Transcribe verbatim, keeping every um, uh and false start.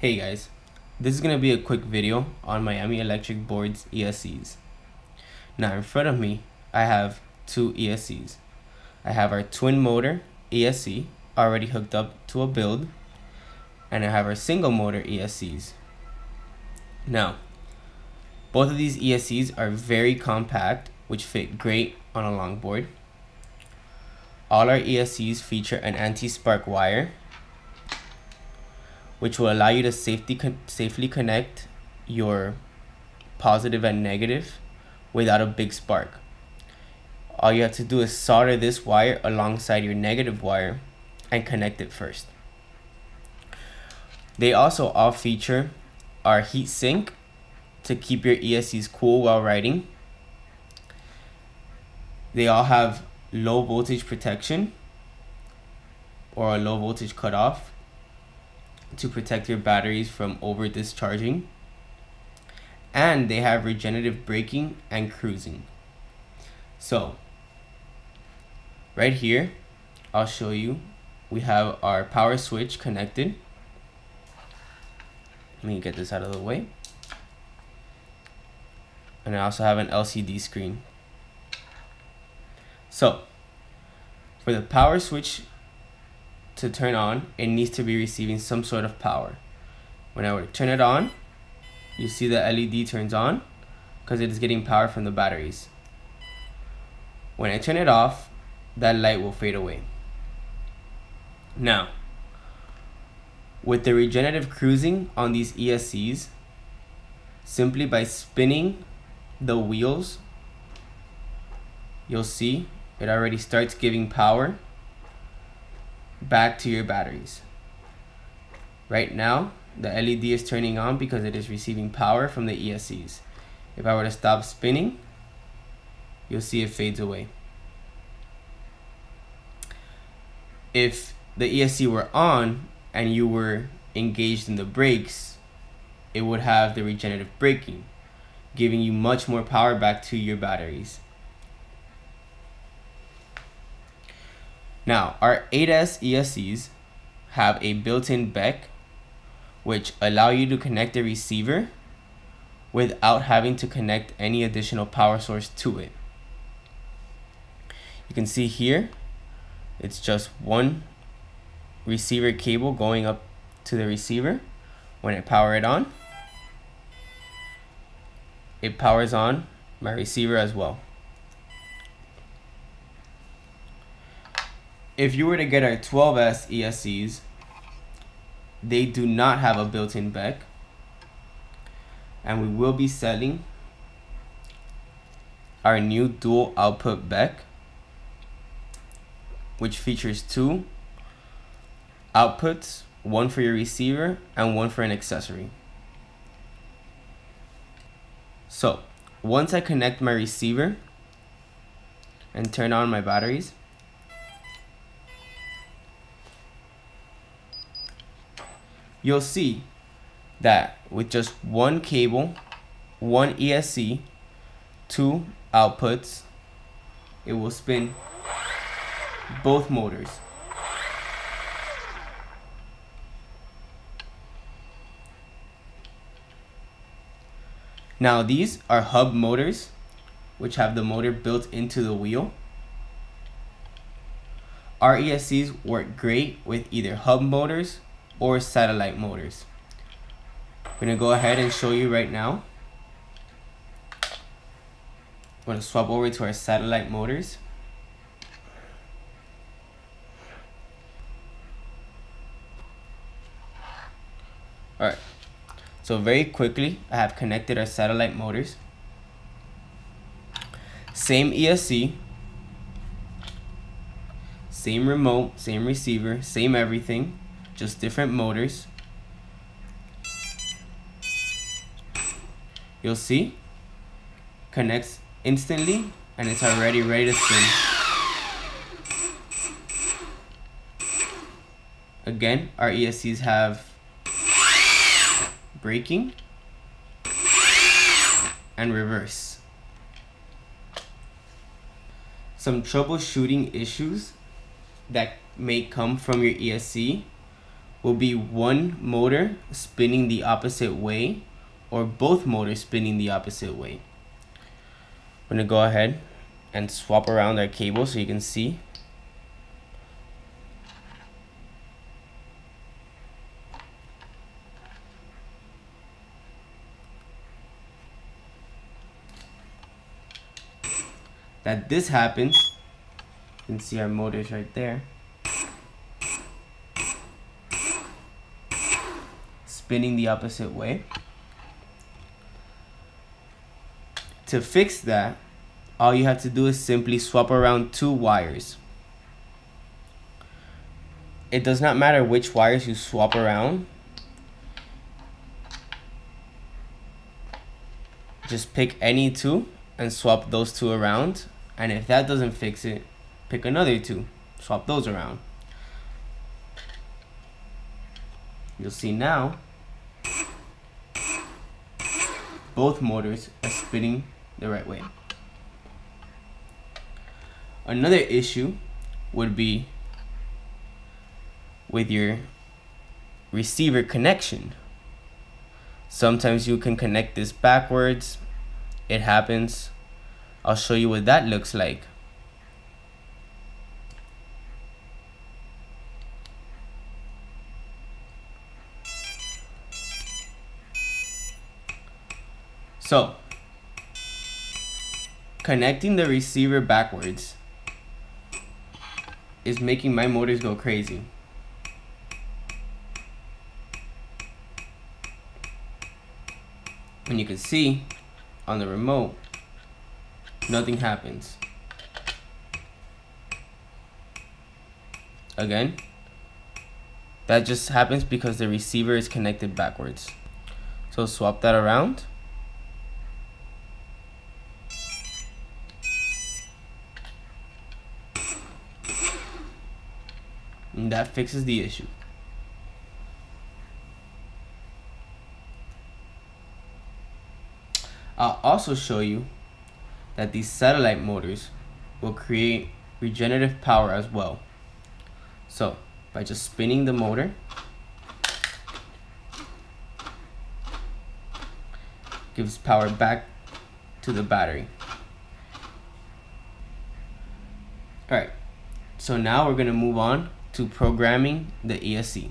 Hey guys, this is going to be a quick video on Miami Electric Board's E S Cs. Now in front of me, I have two E S Cs. I have our twin motor E S C already hooked up to a build, and I have our single motor E S Cs. Now, both of these E S Cs are very compact, which fit great on a longboard. All our E S Cs feature an anti-spark wire, which will allow you to safely con safely connect your positive and negative without a big spark. All you have to do is solder this wire alongside your negative wire and connect it first. They also all feature our heat sink to keep your E S Cs cool while riding. They all have low voltage protection or a low voltage cutoff to protect your batteries from over discharging, and they have regenerative braking and cruising. So right here, I'll show you, we have our power switch connected. Let me get this out of the way. And I also have an L C D screen. So for the power switch to turn on, it needs to be receiving some sort of power. When I were to turn it on, you see the L E D turns on because it is getting power from the batteries. When I turn it off, that light will fade away. Now, with the regenerative cruising on these E S Cs, simply by spinning the wheels, you'll see it already starts giving power back to your batteries. Right now, the L E D is turning on because it is receiving power from the E S Cs. If I were to stop spinning, you'll see it fades away. If the E S C were on and you were engaged in the brakes, it would have the regenerative braking, giving you much more power back to your batteries. Now, our eight S E S Cs have a built-in B E C, which allow you to connect the receiver without having to connect any additional power source to it. You can see here, it's just one receiver cable going up to the receiver. When I power it on, it powers on my receiver as well. If you were to get our twelve S E S Cs, they do not have a built-in B E C, and we will be selling our new dual output B E C, which features two outputs, one for your receiver and one for an accessory. So once I connect my receiver and turn on my batteries, you'll see that with just one cable, one E S C, two outputs, it will spin both motors. Now these are hub motors, which have the motor built into the wheel. Our E S Cs work great with either hub motors or satellite motors. I'm gonna go ahead and show you right now. I'm gonna swap over to our satellite motors. All right, so very quickly, I have connected our satellite motors. Same E S C, same remote, same receiver, same everything. Just different motors. You'll see, connects instantly and it's already ready to spin. Again, our E S Cs have braking and reverse. Some troubleshooting issues that may come from your E S C will be one motor spinning the opposite way or both motors spinning the opposite way. I'm going to go ahead and swap around our cable so you can see. That this happens, you can see our motors right there, spinning the opposite way. To fix that, all you have to do is simply swap around two wires. It does not matter which wires you swap around. Just pick any two and swap those two around, and if that doesn't fix it, pick another two, swap those around. You'll see now both motors are spinning the right way. Another issue would be with your receiver connection. Sometimes you can connect this backwards. It happens. I'll show you what that looks like. So, connecting the receiver backwards is making my motors go crazy. And you can see on the remote, nothing happens. Again, that just happens because the receiver is connected backwards. So swap that around. And that fixes the issue. I'll also show you that these satellite motors will create regenerative power as well. So by just spinning the motor, gives power back to the battery. All right, so now we're gonna move on to programming the E S C.